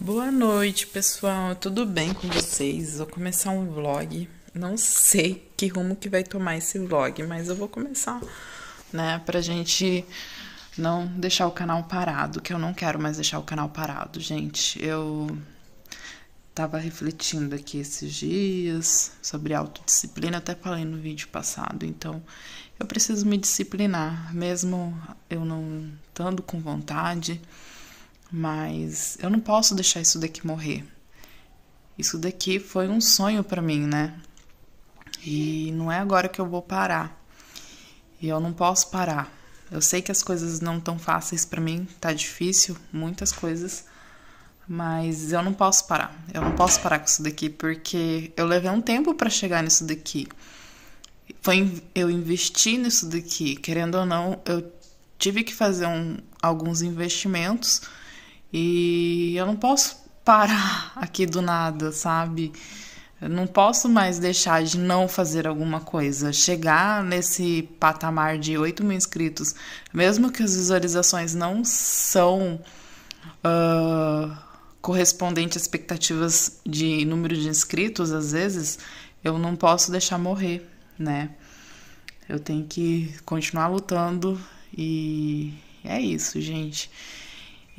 Boa noite, pessoal, tudo bem com vocês? Vou começar um vlog, não sei que rumo que vai tomar esse vlog, mas eu vou começar, né, pra gente não deixar o canal parado, que eu não quero mais deixar o canal parado, gente. Eu tava refletindo aqui esses dias sobre autodisciplina, até falei no vídeo passado, então eu preciso me disciplinar, mesmo eu não estando com vontade. Mas eu não posso deixar isso daqui morrer. Isso daqui foi um sonho pra mim, né? E não é agora que eu vou parar. E eu não posso parar. Eu sei que as coisas não estão fáceis pra mim, tá difícil, muitas coisas. Mas eu não posso parar. Eu não posso parar com isso daqui, porque eu levei um tempo pra chegar nisso daqui. Eu investi nisso daqui, querendo ou não, eu tive que fazer alguns investimentos. E eu não posso parar aqui do nada, sabe? Eu não posso mais deixar de não fazer alguma coisa. Chegar nesse patamar de 8 mil inscritos, mesmo que as visualizações não são correspondentes às expectativas de número de inscritos, às vezes, eu não posso deixar morrer, né? Eu tenho que continuar lutando e é isso, gente.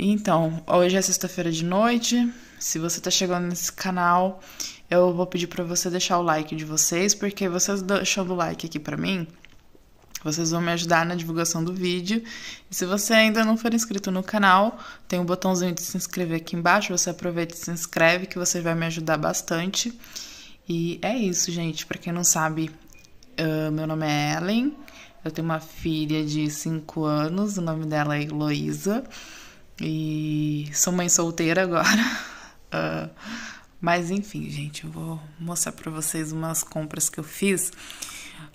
Então, hoje é sexta-feira de noite, se você tá chegando nesse canal, eu vou pedir pra você deixar o like de vocês, porque vocês deixando o like aqui pra mim, vocês vão me ajudar na divulgação do vídeo. E se você ainda não for inscrito no canal, tem um botãozinho de se inscrever aqui embaixo, você aproveita e se inscreve, que você vai me ajudar bastante. E é isso, gente, pra quem não sabe, meu nome é Ellen, eu tenho uma filha de 5 anos, o nome dela é Heloísa. E sou mãe solteira agora, mas enfim, gente, eu vou mostrar pra vocês umas compras que eu fiz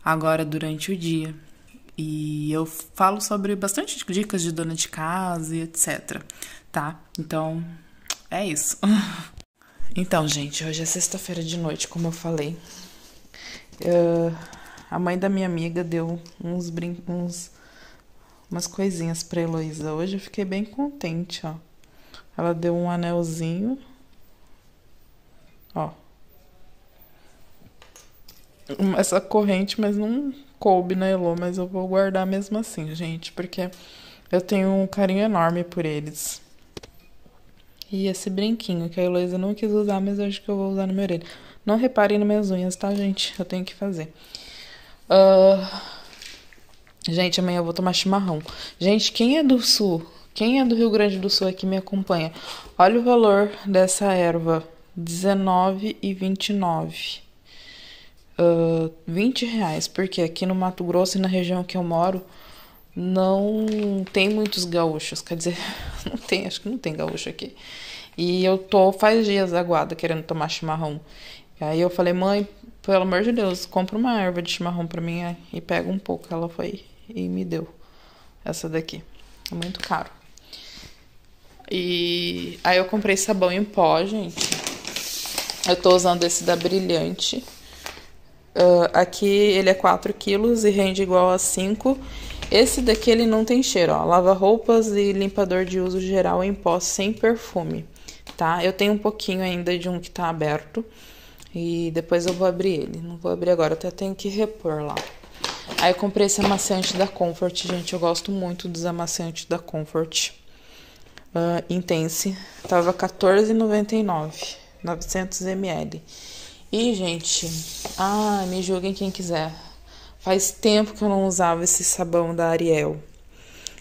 agora durante o dia. E eu falo sobre bastante dicas de dona de casa e etc, tá? Então, é isso. Então, gente, hoje é sexta-feira de noite, como eu falei. A mãe da minha amiga deu uns brincos, umas coisinhas pra Heloísa hoje, eu fiquei bem contente, ó. Ela deu um anelzinho, ó. Essa corrente, mas não coube na Elô, mas eu vou guardar mesmo assim, gente, porque eu tenho um carinho enorme por eles. E esse brinquinho que a Heloísa não quis usar, mas eu acho que eu vou usar na minha orelha. Não reparem nas minhas unhas, tá, gente? Eu tenho que fazer. Gente, amanhã eu vou tomar chimarrão. Gente, quem é do sul, quem é do Rio Grande do Sul aqui me acompanha, olha o valor dessa erva, R$19,29. R$20, porque aqui no Mato Grosso e na região que eu moro, não tem muitos gaúchos, quer dizer, não tem, acho que não tem gaúcho aqui. E eu tô faz dias aguada querendo tomar chimarrão. E aí eu falei, mãe, pelo amor de Deus, compra uma erva de chimarrão pra mim e pega um pouco. Ela foi e me deu essa daqui. É muito caro. E aí eu comprei sabão em pó, gente. Eu tô usando esse da Brilhante. Aqui ele é 4 kg e rende igual a 5. Esse daqui ele não tem cheiro, ó. Lava roupas e limpador de uso geral em pó sem perfume, tá? Eu tenho um pouquinho ainda de um que tá aberto. E depois eu vou abrir ele. Não vou abrir agora, eu até tenho que repor lá. Aí eu comprei esse amaciante da Comfort, gente. Eu gosto muito dos amaciantes da Comfort. Intense. Tava R$14,99. 900 ml. E, gente, me julguem quem quiser. Faz tempo que eu não usava esse sabão da Ariel.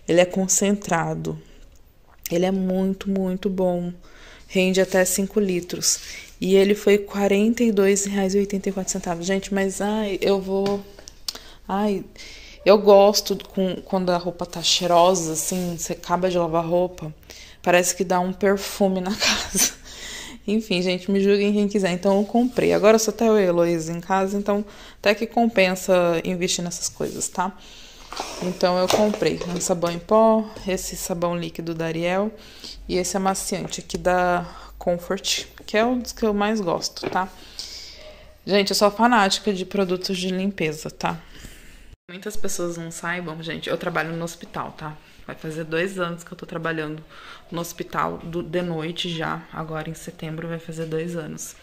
Ele é concentrado. Ele é muito, muito bom. Rende até 5 litros. E ele foi R$42,84. Gente, mas eu gosto quando a roupa tá cheirosa, assim, você acaba de lavar roupa, parece que dá um perfume na casa. Enfim, gente, me julguem quem quiser. Então eu comprei. Agora só tá eu e a Heloísa em casa, então até que compensa investir nessas coisas, tá? Então eu comprei um sabão em pó, esse sabão líquido da Ariel e esse amaciante aqui da Comfort, que é um dos que eu mais gosto, tá? Gente, eu sou fanática de produtos de limpeza, tá? Muitas pessoas não saibam, gente, eu trabalho no hospital, tá? Vai fazer 2 anos que eu tô trabalhando no hospital de noite já. Agora em setembro vai fazer 2 anos.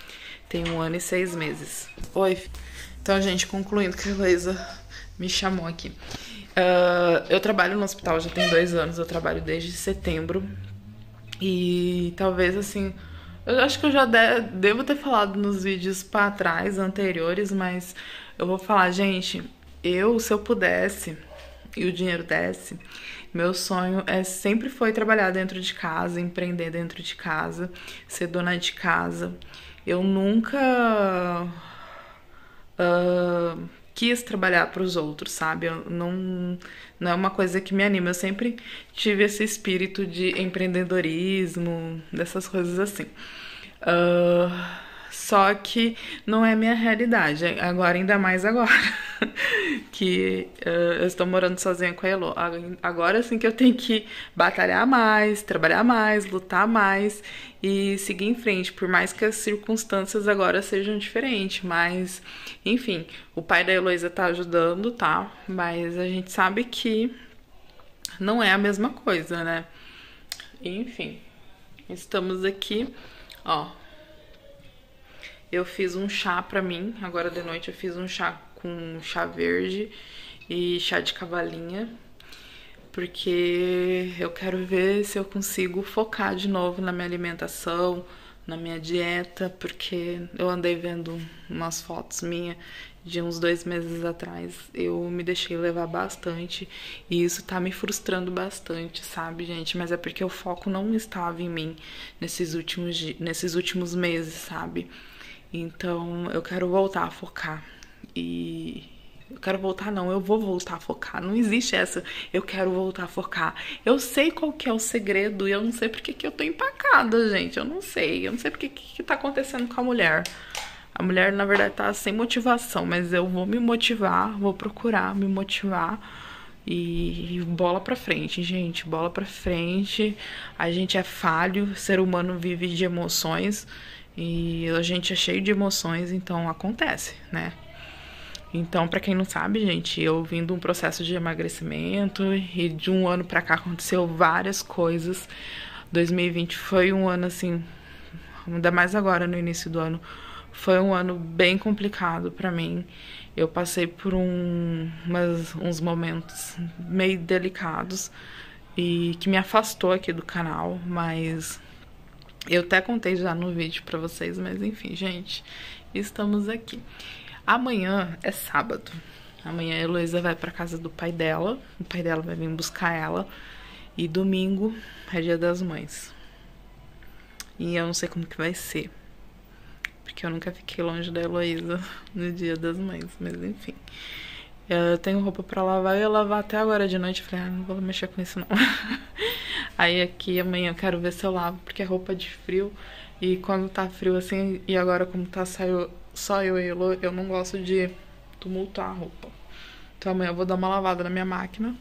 Tem 1 ano e 6 meses. Oi. Então, gente, concluindo que a Heloísa me chamou aqui. Eu trabalho no hospital já tem 2 anos. Eu trabalho desde setembro. E talvez, assim... Eu acho que eu já devo ter falado nos vídeos pra trás, anteriores, mas eu vou falar, gente, se eu pudesse e o dinheiro desse, meu sonho sempre foi trabalhar dentro de casa, empreender dentro de casa, ser dona de casa. Eu nunca quis trabalhar pros outros, sabe? Não é uma coisa que me anima. Eu sempre tive esse espírito de empreendedorismo, dessas coisas assim. Só que não é minha realidade, agora, ainda mais agora, que eu estou morando sozinha com a Elo. Agora sim que eu tenho que batalhar mais, trabalhar mais, lutar mais e seguir em frente, por mais que as circunstâncias agora sejam diferentes, mas, enfim, o pai da Heloísa tá ajudando, tá? Mas a gente sabe que não é a mesma coisa, né? Enfim, estamos aqui, ó... Eu fiz um chá pra mim, agora de noite eu fiz um chá com chá verde e chá de cavalinha, porque eu quero ver se eu consigo focar de novo na minha alimentação, na minha dieta, porque eu andei vendo umas fotos minhas de uns 2 meses atrás, eu me deixei levar bastante e isso tá me frustrando bastante, sabe, gente? Mas é porque o foco não estava em mim nesses últimos meses, sabe? Então, eu quero voltar a focar e... Eu quero voltar, não, eu vou voltar a focar. Não existe essa, eu quero voltar a focar. Eu sei qual que é o segredo e eu não sei porque que eu tô empacada, gente. Eu não sei porque que tá acontecendo com a mulher. A mulher, na verdade, tá sem motivação, mas eu vou me motivar, vou procurar me motivar. E bola pra frente, gente, bola pra frente. A gente é falho, o ser humano vive de emoções. E a gente é cheio de emoções, então acontece, né? Então, pra quem não sabe, gente, eu vim de um processo de emagrecimento e de um ano pra cá aconteceu várias coisas. 2020 foi um ano, assim, ainda mais agora no início do ano, foi um ano bem complicado pra mim. Eu passei por uns momentos meio delicados e que me afastou aqui do canal, mas... Eu até contei já no vídeo pra vocês, mas enfim, gente, estamos aqui. Amanhã é sábado. Amanhã a Heloísa vai pra casa do pai dela, o pai dela vai vir buscar ela. E domingo é dia das mães. E eu não sei como que vai ser, porque eu nunca fiquei longe da Heloísa no dia das mães, mas enfim. Eu tenho roupa pra lavar, eu ia lavar até agora de noite, falei, ah, não vou mexer com isso não. Aí aqui amanhã eu quero ver se eu lavo, porque é roupa de frio. E quando tá frio assim, e agora como tá só eu e Elo, eu não gosto de tumultuar a roupa. Então amanhã eu vou dar uma lavada na minha máquina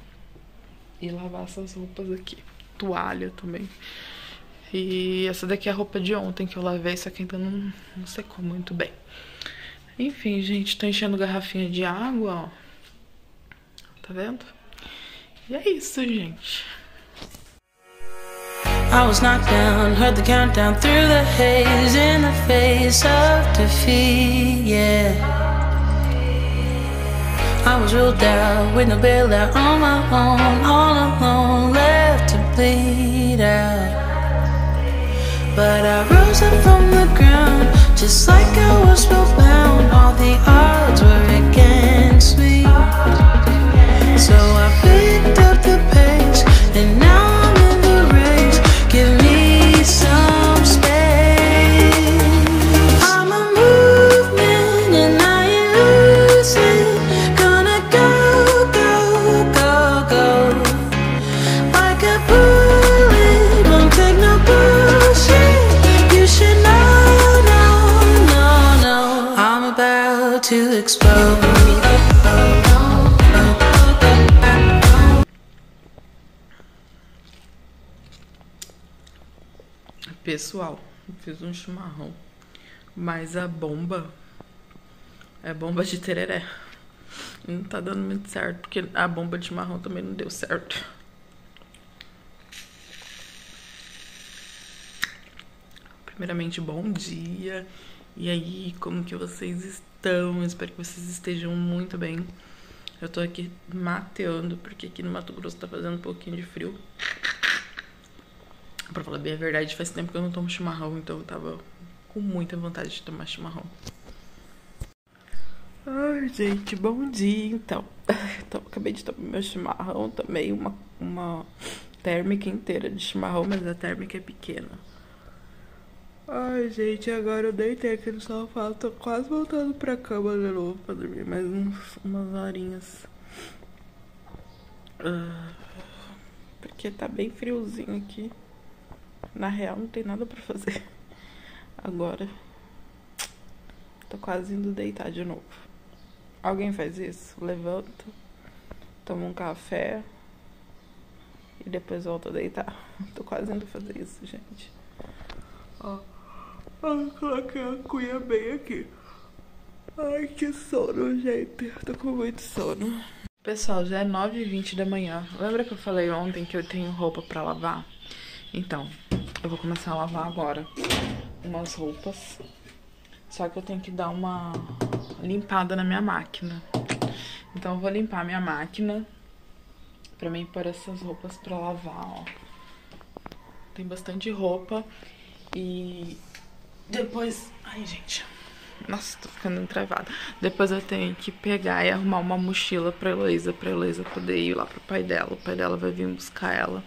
e lavar essas roupas aqui. Toalha também. E essa daqui é a roupa de ontem que eu lavei, só que ainda não secou muito bem. Enfim, gente, tô enchendo garrafinha de água, ó. Tá vendo? E é isso, gente. I was knocked down, heard the countdown through the haze in the face of defeat, yeah. I was ruled out with no bailout on my own, all alone, left to bleed out. But I rose up from the ground, just like I was spellbound, all the odds were against me. So I picked up the pace, and now pessoal, eu fiz um chimarrão, mas a bomba é bomba de tereré, não tá dando muito certo, porque a bomba de chimarrão também não deu certo. Primeiramente, bom dia. E aí, como que vocês estão? Espero que vocês estejam muito bem. Eu tô aqui mateando, porque aqui no Mato Grosso tá fazendo um pouquinho de frio. Pra falar bem a verdade, faz tempo que eu não tomo chimarrão, então eu tava com muita vontade de tomar chimarrão. Ai, gente, bom dia, então. Então acabei de tomar meu chimarrão, tomei uma térmica inteira de chimarrão, mas a térmica é pequena. Ai, gente, agora eu deitei aqui no sofá, tô quase voltando pra cama de novo pra dormir mais umas horinhas. Porque tá bem friozinho aqui. Na real, não tem nada pra fazer agora. Tô quase indo deitar de novo. Alguém faz isso? Levanta, toma um café e depois volta a deitar. Tô quase indo fazer isso, gente. Ó. Eu coloquei a cuia bem aqui. Ai, que sono, gente. Eu tô com muito sono. Pessoal, já é 9h20 da manhã. Lembra que eu falei ontem que eu tenho roupa pra lavar? Então, eu vou começar a lavar agora umas roupas. Só que eu tenho que dar uma limpada na minha máquina. Então eu vou limpar a minha máquina pra mim pôr essas roupas pra lavar, ó. Tem bastante roupa. E depois... Ai, gente. Nossa, tô ficando travada. Depois eu tenho que pegar e arrumar uma mochila pra Heloísa poder ir lá pro pai dela. O pai dela vai vir buscar ela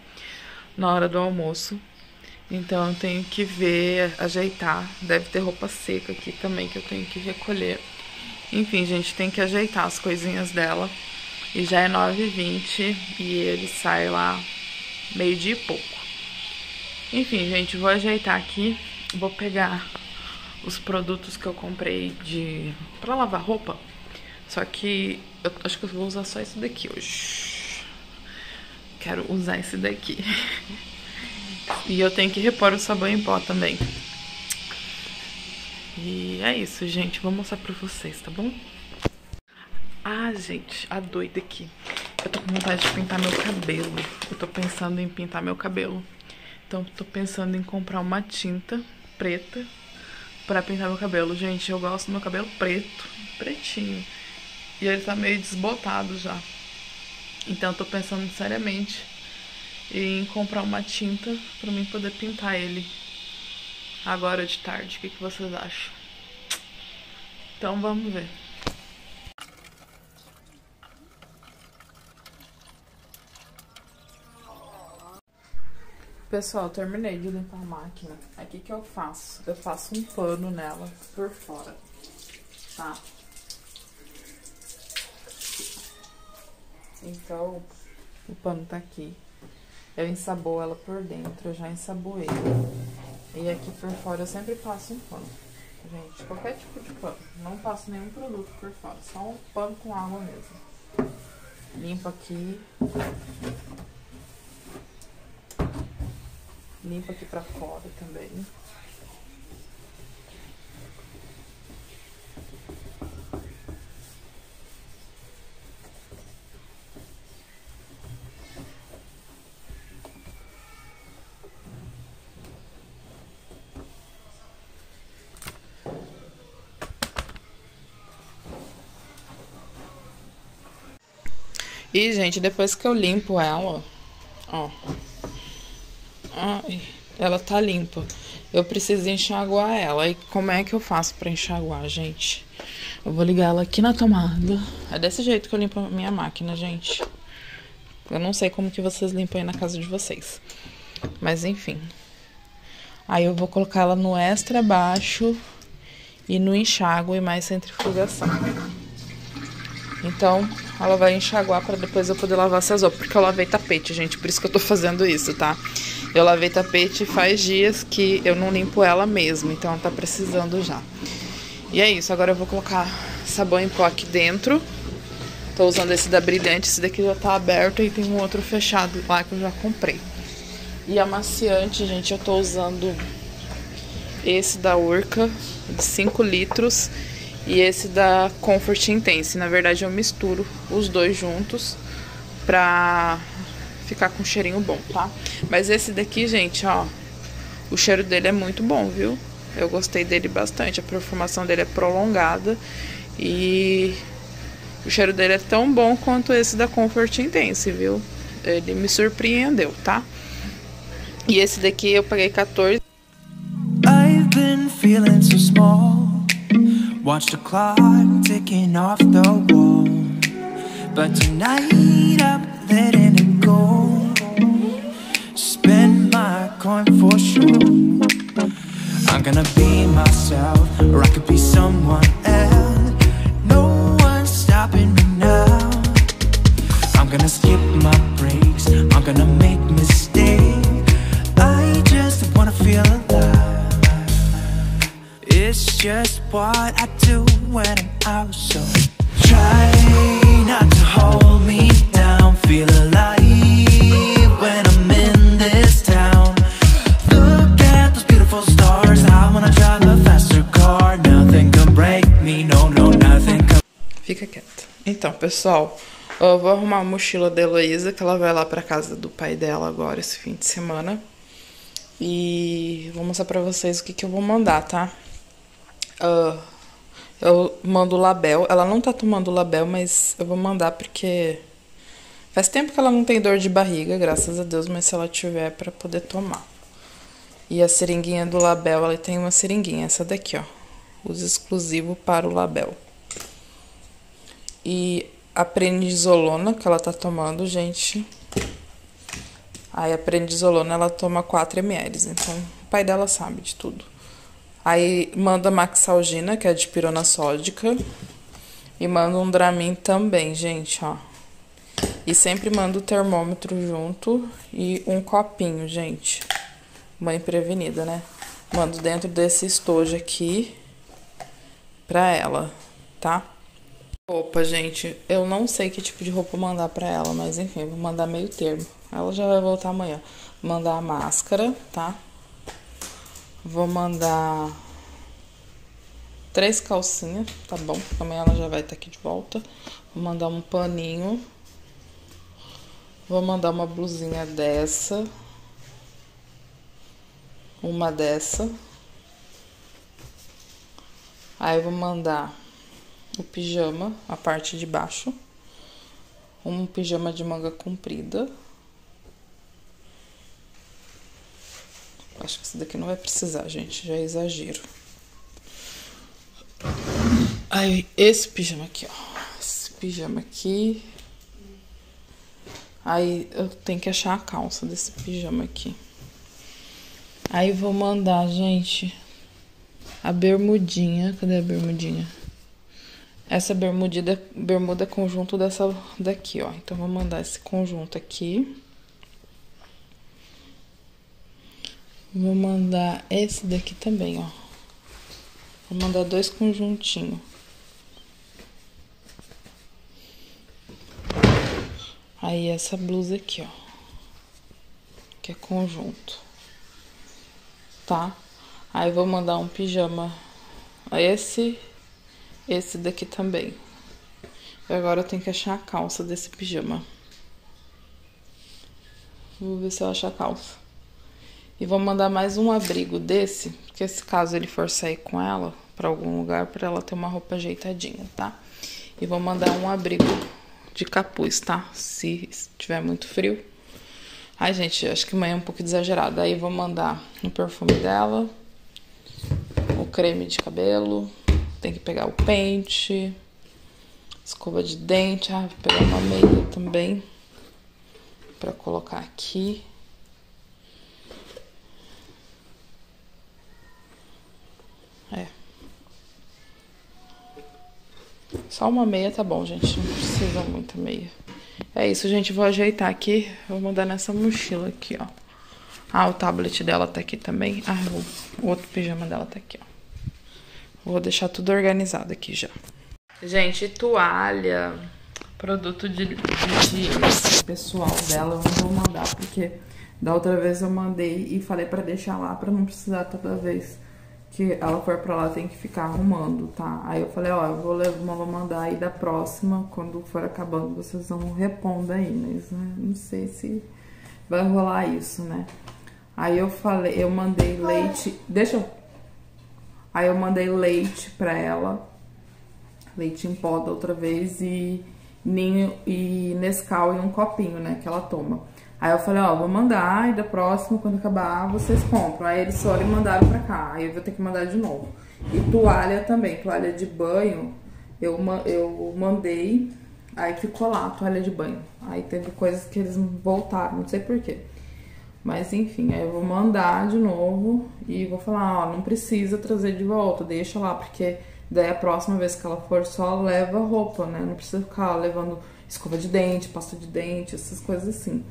na hora do almoço. Então eu tenho que ver, ajeitar. Deve ter roupa seca aqui também que eu tenho que recolher. Enfim, gente, tem que ajeitar as coisinhas dela. E já é 9h20 e ele sai lá meio-dia e pouco. Enfim, gente, vou ajeitar aqui, vou pegar os produtos que eu comprei pra lavar roupa, só que eu acho que eu vou usar só isso daqui hoje. Quero usar esse daqui. E eu tenho que repor o sabão em pó também. E é isso, gente, vou mostrar pra vocês, tá bom? Ah, gente, a doida aqui. Eu tô com vontade de pintar meu cabelo, eu tô pensando em pintar meu cabelo. Então, tô pensando em comprar uma tinta preta pra pintar meu cabelo. Gente, eu gosto do meu cabelo preto, pretinho. E ele tá meio desbotado já. Então, tô pensando seriamente em comprar uma tinta pra mim poder pintar ele agora de tarde. O que vocês acham? Então, vamos ver. Pessoal, terminei de limpar a máquina. Aqui que eu faço? Eu faço um pano nela por fora, tá? Então, o pano tá aqui. Eu ensaboo ela por dentro, eu já ensaboei. E aqui por fora eu sempre passo um pano. Gente, qualquer tipo de pano. Não passo nenhum produto por fora, só um pano com água mesmo. Limpo aqui. Limpa aqui pra fora também. E, gente, depois que eu limpo ela, ó... Ai, ela tá limpa. Eu preciso enxaguar ela. E como é que eu faço pra enxaguar, gente? Eu vou ligar ela aqui na tomada. É desse jeito que eu limpo a minha máquina, gente. Eu não sei como que vocês limpam aí na casa de vocês, mas enfim. Aí eu vou colocar ela no extra baixo e no enxágue e mais centrifugação. Então ela vai enxaguar pra depois eu poder lavar essas roupas, porque eu lavei tapete, gente. Por isso que eu tô fazendo isso, tá? Eu lavei tapete faz dias que eu não limpo ela mesmo, então ela tá precisando já. E é isso, agora eu vou colocar sabão em pó aqui dentro. Tô usando esse da Brilhante, esse daqui já tá aberto e tem um outro fechado lá que eu já comprei. E amaciante, gente, eu tô usando esse da Urca, de 5 litros, e esse da Comfort Intense. Na verdade eu misturo os dois juntos pra... ficar com um cheirinho bom, tá? Mas esse daqui, gente, ó, O cheiro dele é muito bom, viu? Eu gostei dele bastante. A perfumação dele é prolongada e o cheiro dele é tão bom quanto esse da Comfort Intense, viu? Ele me surpreendeu, tá? E esse daqui eu paguei 14. I've been feeling so small. Watch the clock ticking off the wall. But tonight I'm letting it go. Spend my coin for sure. I'm gonna be myself, or I could be someone else. No one's stopping me now. I'm gonna skip my breaks, I'm gonna make mistakes. I just wanna feel alive. It's just what I do when I'm out, so try not to hold me down. Feel alive when I'm in this town. Look at those beautiful stars. Fica quieta. Então, pessoal, eu vou arrumar a mochila da Heloísa, que ela vai lá pra casa do pai dela agora, esse fim de semana. E vou mostrar pra vocês o que, que eu vou mandar, tá? Eu mando o Label. Ela não tá tomando o Label, mas eu vou mandar porque... faz tempo que ela não tem dor de barriga, graças a Deus, mas se ela tiver, é pra poder tomar. E a seringuinha do Label, ela tem uma seringuinha, essa daqui, ó. Uso exclusivo para o Label. E a prednisolona que ela tá tomando, gente. Aí a prednisolona, ela toma 4 ml, então o pai dela sabe de tudo. Aí manda Maxalgina, que é de pirona sódica. E manda um Dramin também, gente, ó. E sempre manda o termômetro junto e um copinho, gente. Mãe prevenida, né? Mando dentro desse estojo aqui pra ela, tá? Roupa, gente, eu não sei que tipo de roupa mandar pra ela, mas enfim, eu vou mandar meio termo. Ela já vai voltar amanhã. Vou mandar a máscara, tá? Vou mandar 3 calcinhas, tá bom? Amanhã ela já vai estar aqui de volta. Vou mandar um paninho. Vou mandar uma blusinha dessa. Uma dessa. Aí eu vou mandar o pijama, a parte de baixo. Um pijama de manga comprida. Acho que esse daqui não vai precisar, gente. Já é exagero. Aí, esse pijama aqui, ó. Esse pijama aqui. Aí, eu tenho que achar a calça desse pijama aqui. Aí, vou mandar, gente... a bermudinha, cadê a bermudinha? Essa bermuda é conjunto dessa daqui, ó. Então, vou mandar esse conjunto aqui. Vou mandar esse daqui também, ó. Vou mandar 2 conjuntinhos. Aí, essa blusa aqui, ó. Que é conjunto. Tá? Aí vou mandar um pijama, esse daqui também. E agora eu tenho que achar a calça desse pijama. Vou ver se eu acho a calça. E vou mandar mais um abrigo desse, porque se caso ele for sair com ela pra algum lugar, pra ela ter uma roupa ajeitadinha, tá? E vou mandar um abrigo de capuz, tá? Se tiver muito frio. Ai, gente, acho que amanhã é um pouco exagerado. Aí vou mandar um perfume dela. O creme de cabelo, tem que pegar o pente, escova de dente, ah, vou pegar uma meia também pra colocar aqui. É. Só uma meia tá bom, gente, não precisa muita meia. É isso, gente, vou ajeitar aqui, vou mandar nessa mochila aqui, ó. Ah, o tablet dela tá aqui também. Ah, o outro pijama dela tá aqui, ó. Vou deixar tudo organizado aqui já. Gente, toalha, produto de pessoal dela, eu não vou mandar, porque da outra vez eu mandei e falei pra deixar lá, pra não precisar toda vez que ela for pra lá, tem que ficar arrumando, tá? Aí eu falei, ó, eu vou levar, vou mandar aí da próxima, quando for acabando, vocês vão repondo aí, mas né, não sei se vai rolar isso, né? Aí eu falei, eu mandei leite... Deixa eu... Aí eu mandei leite pra ela. Leite em pó da outra vez e ninho e Nescau em um copinho, né, que ela toma. Aí eu falei, ó, vou mandar e da próxima, quando acabar, vocês compram. Aí eles foram e mandaram pra cá. Aí eu vou ter que mandar de novo. E toalha também, toalha de banho, eu mandei, aí ficou lá a toalha de banho. Aí teve coisas que eles voltaram, não sei porquê. Mas enfim, aí eu vou mandar de novo e vou falar, ó, não precisa trazer de volta, deixa lá, porque... Daí a próxima vez que ela for só leva roupa, né? Não precisa ficar levando escova de dente, pasta de dente, essas coisas assim,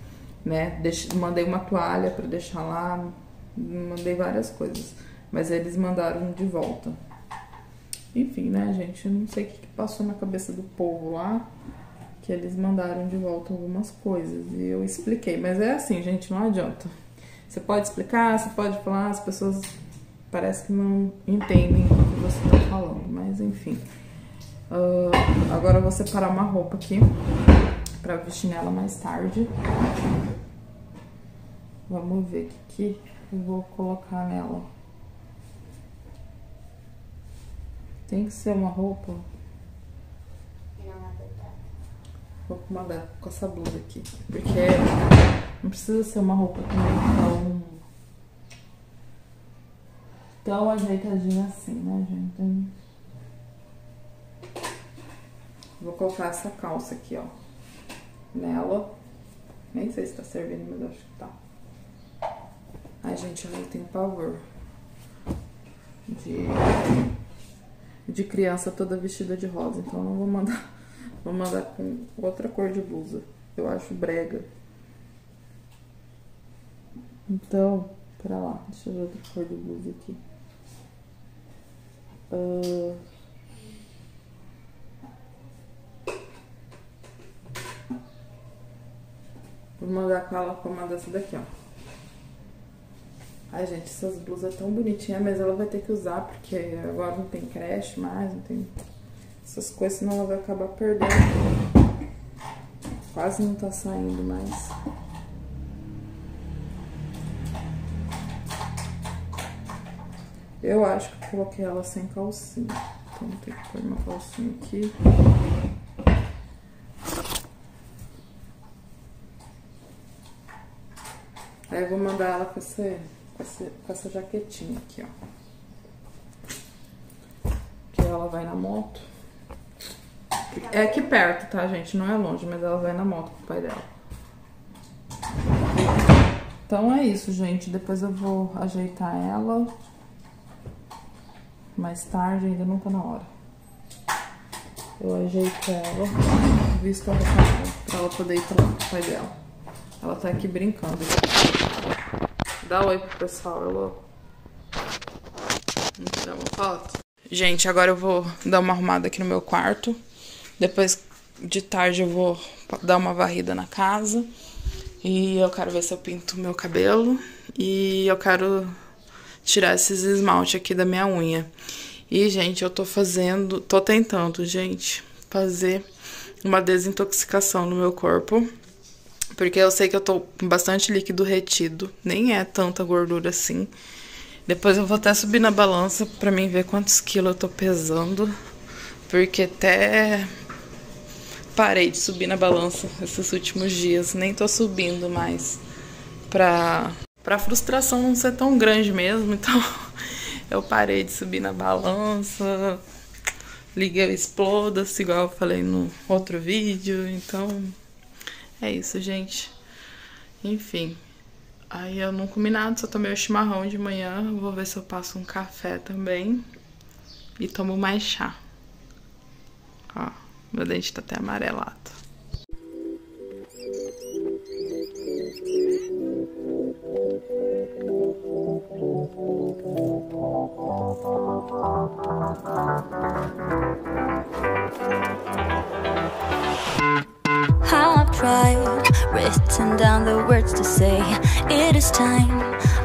né? Mandei uma toalha pra deixar lá, mandei várias coisas. Mas eles mandaram de volta. Enfim, né, gente? Eu não sei o que passou na cabeça do povo lá, que eles mandaram de volta algumas coisas. E eu expliquei, mas é assim, gente, não adianta. Você pode explicar, você pode falar, as pessoas... Parece que não entendem o que você tá falando, mas enfim. Agora eu vou separar uma roupa aqui pra vestir nela mais tarde. Vamos ver o que eu vou colocar nela. Tem que ser uma roupa. Vou mandar com essa blusa aqui. Porque não precisa ser uma roupa também tão... Tão ajeitadinha assim, né, gente? Vou colocar essa calça aqui, ó, nela. Nem sei se tá servindo, mas eu acho que tá. Ai, gente, eu tenho pavor de criança toda vestida de rosa. Então eu não vou mandar. Vou mandar com outra cor de blusa. Eu acho brega. Então, pera lá, deixa eu ver outra cor de blusa aqui. Vou mandar ela com uma dessa daqui, ó. Ai, gente, essas blusas tão bonitinhas, mas ela vai ter que usar, porque agora não tem creche mais, não tem essas coisas, senão ela vai acabar perdendo. Quase não tá saindo mais. Eu acho que eu coloquei ela sem calcinha. Então tem que pôr uma calcinha aqui. Aí eu vou mandar ela com essa jaquetinha aqui, ó. Que ela vai na moto. É aqui perto, tá, gente? Não é longe, mas ela vai na moto com o pai dela. Então é isso, gente. Depois eu vou ajeitar ela. Mais tarde, ainda não tá na hora. Eu ajeito ela, visto ela pra ela poder ir pra lá com o pai dela. Ela tá aqui brincando. Dá um oi pro pessoal, Elô. Vamos tirar uma foto. Gente, agora eu vou dar uma arrumada aqui no meu quarto. Depois de tarde eu vou dar uma varrida na casa. E eu quero ver se eu pinto o meu cabelo. E eu quero... tirar esses esmalte aqui da minha unha. E, gente, eu tô fazendo... Tô tentando, gente, fazer uma desintoxicação no meu corpo. Porque eu sei que eu tô com bastante líquido retido. Nem é tanta gordura assim. Depois eu vou até subir na balança pra mim ver quantos quilos eu tô pesando. Porque até... parei de subir na balança esses últimos dias. Nem tô subindo mais pra frustração não ser tão grande mesmo, então eu parei de subir na balança, liguei o exploda-se, igual eu falei no outro vídeo, então é isso, gente. Enfim, aí eu não comi nada, só tomei o chimarrão de manhã, vou ver se eu passo um café também e tomo mais chá. Ó, meu dente tá até amarelado. How I've tried, written down the words to say, it is time.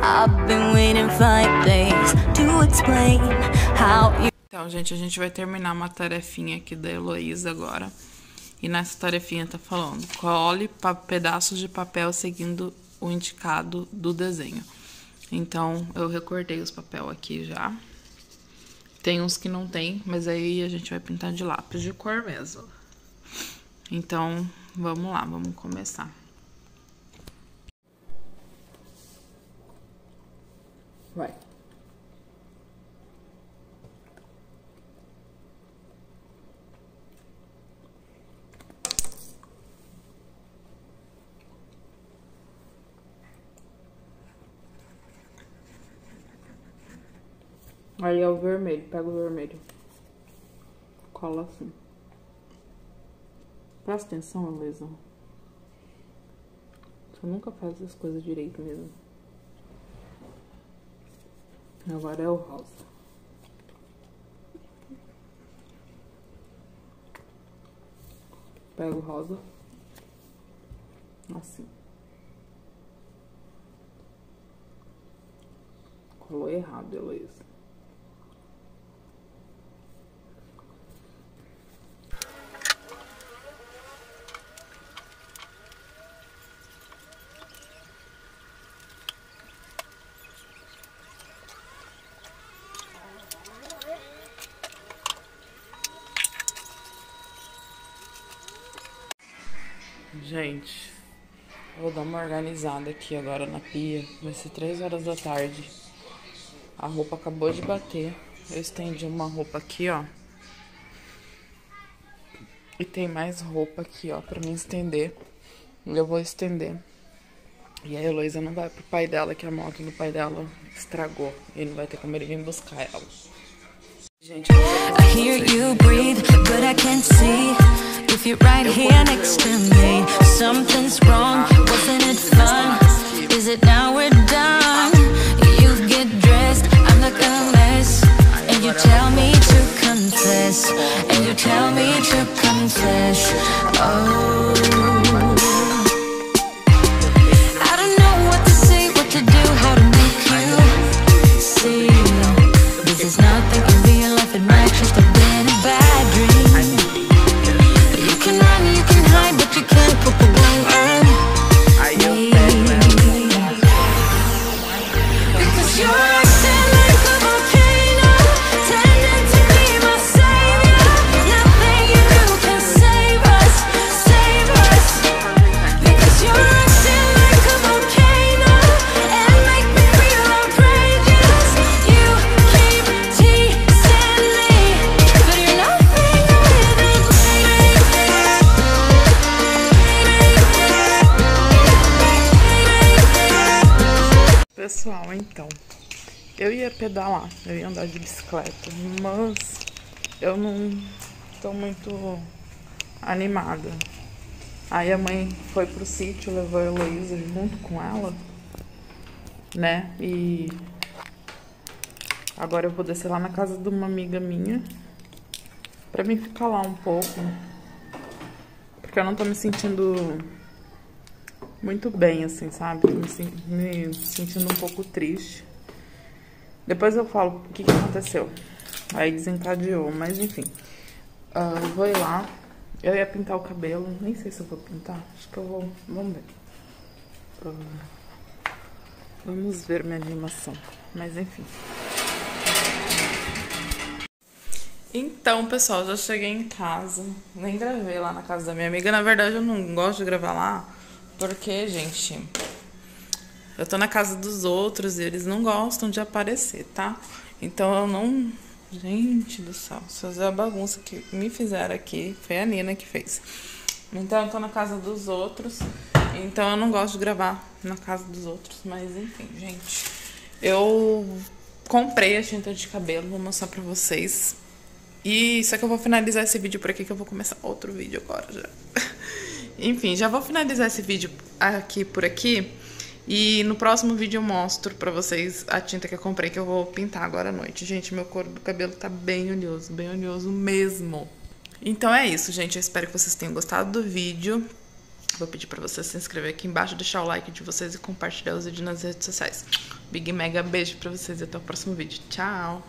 I've been waiting 5 days to explain how you... Então, gente, a gente vai terminar uma tarefinha aqui da Heloísa agora. E nessa tarefinha tá falando: cole pedaços de papel seguindo o indicado do desenho. Então, eu recortei os papéis aqui já. Tem uns que não tem, mas aí a gente vai pintar de lápis de cor mesmo. Então, vamos lá, vamos começar. Vai. Aí é o vermelho, pega o vermelho, cola assim. Presta atenção, Heloísa. Você nunca faz as coisas direito mesmo. Agora é o rosa. Pega o rosa. Assim. Colou errado, Heloísa. Gente, vou dar uma organizada aqui agora na pia. Vai ser 3 horas da tarde. A roupa acabou de bater. Eu estendi uma roupa aqui, ó. E tem mais roupa aqui, ó, pra mim estender. Eu vou estender. E a Heloísa não vai pro pai dela, que a moto do pai dela estragou. E não vai ter como ele vir buscar ela. Gente, I hear you breathe, but I can't see. If you're right here next to me, something's wrong, wasn't it fun? Is it now we're done? You get dressed, I'm like a mess. And you tell me to confess, and you tell me to confess. Oh, I don't know what to say, what to do, how to make you see. This is nothing in real life, it might just have been a bad dream. Pessoal, então, eu ia pedalar, eu ia andar de bicicleta, mas eu não tô muito animada. Aí a mãe foi pro sítio, levou a Heloísa junto com ela, né? E agora eu vou descer lá na casa de uma amiga minha, pra mim ficar lá um pouco, porque eu não tô me sentindo muito bem, assim, sabe? Me sentindo um pouco triste. Depois eu falo o que aconteceu. Aí desencadeou, mas enfim. Vou ir lá. Eu ia pintar o cabelo. Nem sei se eu vou pintar. Acho que eu vou... Vamos ver. Vamos ver minha animação. Mas enfim. Então, pessoal, já cheguei em casa. Nem gravei lá na casa da minha amiga. Na verdade, eu não gosto de gravar lá. Porque, gente, eu tô na casa dos outros e eles não gostam de aparecer, tá? Então eu não... Gente do céu, isso é a bagunça que me fizeram aqui. Foi a Nina que fez. Então eu tô na casa dos outros. Então eu não gosto de gravar na casa dos outros. Mas enfim, gente. Eu comprei a tinta de cabelo, vou mostrar pra vocês. E só que eu vou finalizar esse vídeo por aqui, que eu vou começar outro vídeo agora já. Enfim, já vou finalizar esse vídeo aqui por aqui. E no próximo vídeo eu mostro pra vocês a tinta que eu comprei, que eu vou pintar agora à noite. Gente, meu couro do cabelo tá bem oleoso mesmo. Então é isso, gente. Eu espero que vocês tenham gostado do vídeo. Vou pedir pra vocês se inscrever aqui embaixo, deixar o like de vocês e compartilhar os vídeos nas redes sociais. Big mega beijo pra vocês e até o próximo vídeo. Tchau!